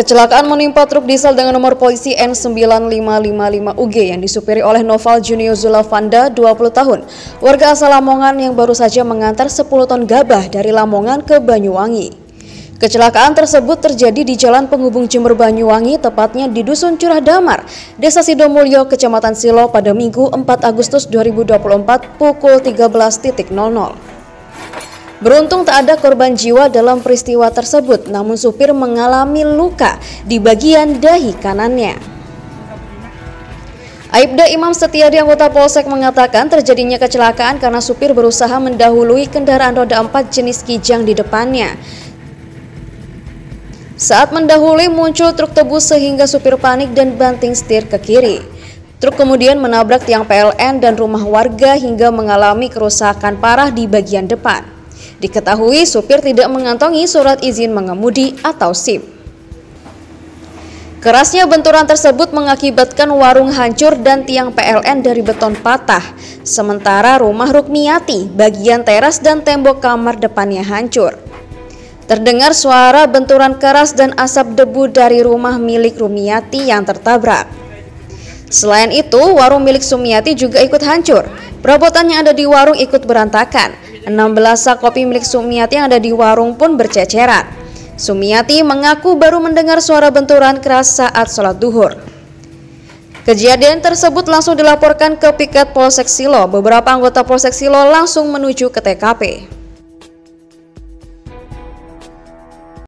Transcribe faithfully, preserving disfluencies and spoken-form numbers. Kecelakaan menimpa truk diesel dengan nomor polisi N sembilan lima lima lima U G yang disupiri oleh Noval Junior Zulafanda, dua puluh tahun, warga asal Lamongan yang baru saja mengantar sepuluh ton gabah dari Lamongan ke Banyuwangi. Kecelakaan tersebut terjadi di Jalan Penghubung Jember Banyuwangi, tepatnya di Dusun Curah Damar, Desa Sidomulyo, Kecamatan Silo pada Minggu empat Agustus dua ribu dua puluh empat pukul tiga belas nol nol. Beruntung tak ada korban jiwa dalam peristiwa tersebut, namun supir mengalami luka di bagian dahi kanannya. Aibda Imam Setiadi, anggota Polsek, mengatakan terjadinya kecelakaan karena supir berusaha mendahului kendaraan roda empat jenis kijang di depannya. Saat mendahului muncul truk tebus sehingga supir panik dan banting setir ke kiri. Truk kemudian menabrak tiang P L N dan rumah warga hingga mengalami kerusakan parah di bagian depan. Diketahui supir tidak mengantongi surat izin mengemudi atau S I M. Kerasnya benturan tersebut mengakibatkan warung hancur dan tiang P L N dari beton patah. Sementara rumah Rukmiati, bagian teras dan tembok kamar depannya hancur. Terdengar suara benturan keras dan asap debu dari rumah milik Rukmiati yang tertabrak. Selain itu, warung milik Sumiyati juga ikut hancur. Perabotan yang ada di warung ikut berantakan. enam belas sak kopi milik Sumiyati yang ada di warung pun berceceran. Sumiyati mengaku baru mendengar suara benturan keras saat sholat duhur. Kejadian tersebut langsung dilaporkan ke Piket Polsek Silo. Beberapa anggota Polsek Silo langsung menuju ke T K P.